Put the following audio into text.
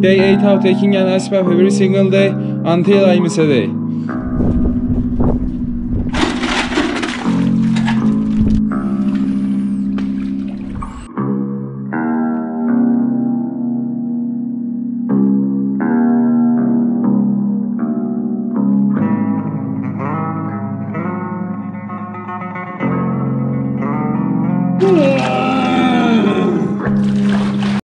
They ate out, taking an aspirin every single day until I miss a day.